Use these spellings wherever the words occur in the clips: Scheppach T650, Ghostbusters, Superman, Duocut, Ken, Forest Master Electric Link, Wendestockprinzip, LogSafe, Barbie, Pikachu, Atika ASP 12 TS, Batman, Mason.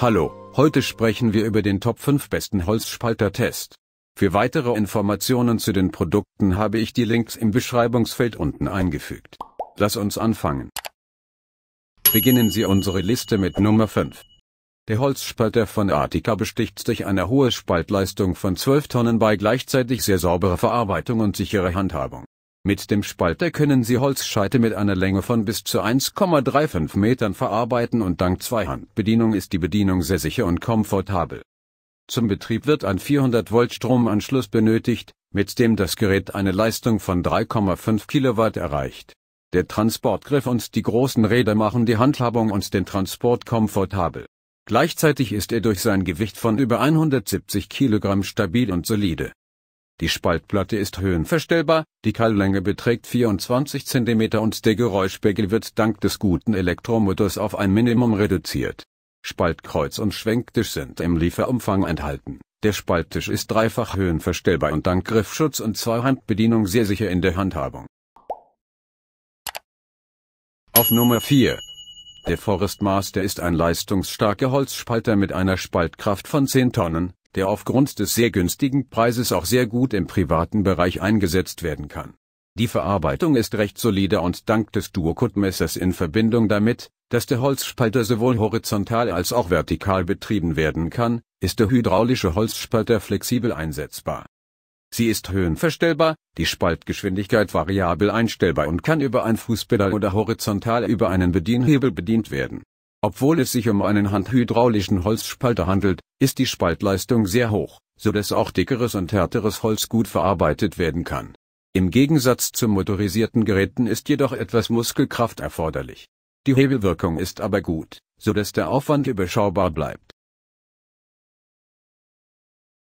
Hallo, heute sprechen wir über den Top 5 besten Holzspalter-Test. Für weitere Informationen zu den Produkten habe ich die Links im Beschreibungsfeld unten eingefügt. Lass uns anfangen. Beginnen Sie unsere Liste mit Nummer 5. Der Holzspalter von Atika besticht durch eine hohe Spaltleistung von 12 Tonnen bei gleichzeitig sehr sauberer Verarbeitung und sicherer Handhabung. Mit dem Spalter können Sie Holzscheite mit einer Länge von bis zu 1,35 Metern verarbeiten und dank Zweihandbedienung ist die Bedienung sehr sicher und komfortabel. Zum Betrieb wird ein 400 Volt Stromanschluss benötigt, mit dem das Gerät eine Leistung von 3,5 Kilowatt erreicht. Der Transportgriff und die großen Räder machen die Handhabung und den Transport komfortabel. Gleichzeitig ist er durch sein Gewicht von über 170 Kilogramm stabil und solide. Die Spaltplatte ist höhenverstellbar, die Keillänge beträgt 24 cm und der Geräuschpegel wird dank des guten Elektromotors auf ein Minimum reduziert. Spaltkreuz und Schwenktisch sind im Lieferumfang enthalten. Der Spalttisch ist dreifach höhenverstellbar und dank Griffschutz und Zweihandbedienung sehr sicher in der Handhabung. Auf Nummer 4. Der Forest Master ist ein leistungsstarker Holzspalter mit einer Spaltkraft von 10 Tonnen. Der aufgrund des sehr günstigen Preises auch sehr gut im privaten Bereich eingesetzt werden kann. Die Verarbeitung ist recht solide und dank des Duocut-Messers in Verbindung damit, dass der Holzspalter sowohl horizontal als auch vertikal betrieben werden kann, ist der hydraulische Holzspalter flexibel einsetzbar. Sie ist höhenverstellbar, die Spaltgeschwindigkeit variabel einstellbar und kann über ein Fußpedal oder horizontal über einen Bedienhebel bedient werden. Obwohl es sich um einen handhydraulischen Holzspalter handelt, ist die Spaltleistung sehr hoch, so dass auch dickeres und härteres Holz gut verarbeitet werden kann. Im Gegensatz zu motorisierten Geräten ist jedoch etwas Muskelkraft erforderlich. Die Hebelwirkung ist aber gut, so dass der Aufwand überschaubar bleibt.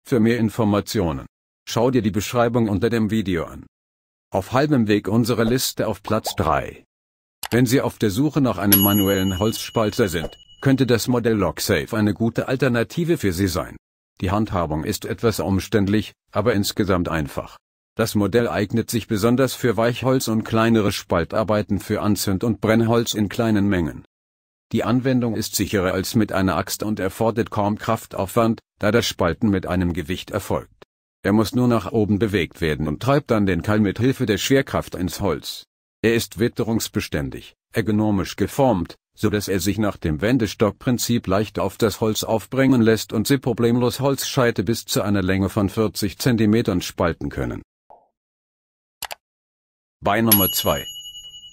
Für mehr Informationen, schau dir die Beschreibung unter dem Video an. Auf halbem Weg unsere Liste auf Platz 3. Wenn Sie auf der Suche nach einem manuellen Holzspalter sind, könnte das Modell LogSafe eine gute Alternative für Sie sein. Die Handhabung ist etwas umständlich, aber insgesamt einfach. Das Modell eignet sich besonders für Weichholz und kleinere Spaltarbeiten für Anzünd- und Brennholz in kleinen Mengen. Die Anwendung ist sicherer als mit einer Axt und erfordert kaum Kraftaufwand, da das Spalten mit einem Gewicht erfolgt. Er muss nur nach oben bewegt werden und treibt dann den Keil mit Hilfe der Schwerkraft ins Holz. Er ist witterungsbeständig, ergonomisch geformt, so dass er sich nach dem Wendestockprinzip leicht auf das Holz aufbringen lässt und Sie problemlos Holzscheite bis zu einer Länge von 40 cm spalten können. Bei Nummer 2.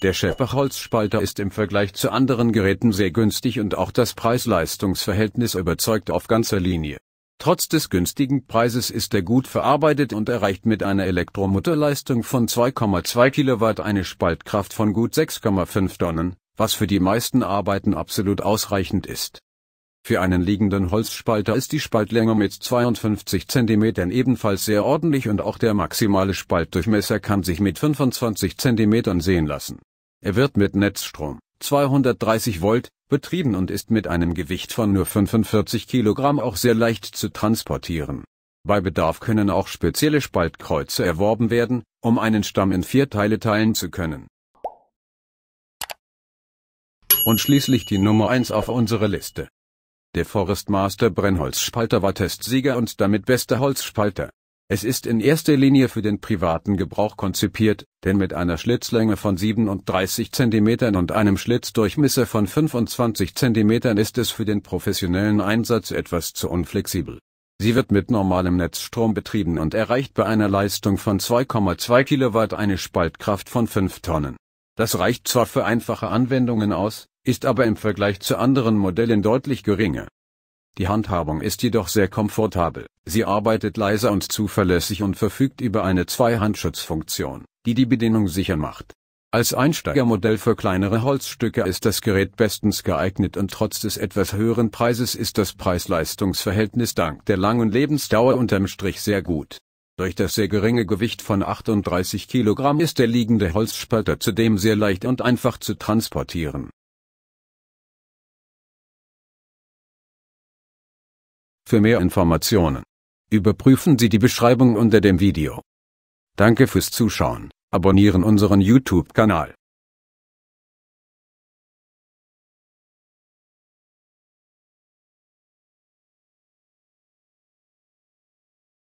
Der Scheppach Holzspalter ist im Vergleich zu anderen Geräten sehr günstig und auch das Preis-Leistungs-Verhältnis überzeugt auf ganzer Linie. Trotz des günstigen Preises ist er gut verarbeitet und erreicht mit einer Elektromotorleistung von 2,2 Kilowatt eine Spaltkraft von gut 6,5 Tonnen, was für die meisten Arbeiten absolut ausreichend ist. Für einen liegenden Holzspalter ist die Spaltlänge mit 52 cm ebenfalls sehr ordentlich und auch der maximale Spaltdurchmesser kann sich mit 25 cm sehen lassen. Er wird mit Netzstrom, 230 Volt, betrieben und ist mit einem Gewicht von nur 45 Kilogramm auch sehr leicht zu transportieren. Bei Bedarf können auch spezielle Spaltkreuze erworben werden, um einen Stamm in 4 Teile teilen zu können. Und schließlich die Nummer 1 auf unserer Liste. Der Forest Master Brennholzspalter war Testsieger und damit bester Holzspalter. Es ist in erster Linie für den privaten Gebrauch konzipiert, denn mit einer Schlitzlänge von 37 cm und einem Schlitzdurchmesser von 25 cm ist es für den professionellen Einsatz etwas zu unflexibel. Sie wird mit normalem Netzstrom betrieben und erreicht bei einer Leistung von 2,2 Kilowatt eine Spaltkraft von 5 Tonnen. Das reicht zwar für einfache Anwendungen aus, ist aber im Vergleich zu anderen Modellen deutlich geringer. Die Handhabung ist jedoch sehr komfortabel, sie arbeitet leiser und zuverlässig und verfügt über eine Zweihandschutzfunktion, die die Bedienung sicher macht. Als Einsteigermodell für kleinere Holzstücke ist das Gerät bestens geeignet und trotz des etwas höheren Preises ist das Preis-Leistungs-Verhältnis dank der langen Lebensdauer unterm Strich sehr gut. Durch das sehr geringe Gewicht von 38 Kilogramm ist der liegende Holzspalter zudem sehr leicht und einfach zu transportieren. Für mehr Informationen überprüfen Sie die Beschreibung unter dem Video. Danke fürs Zuschauen, abonnieren unseren YouTube-Kanal.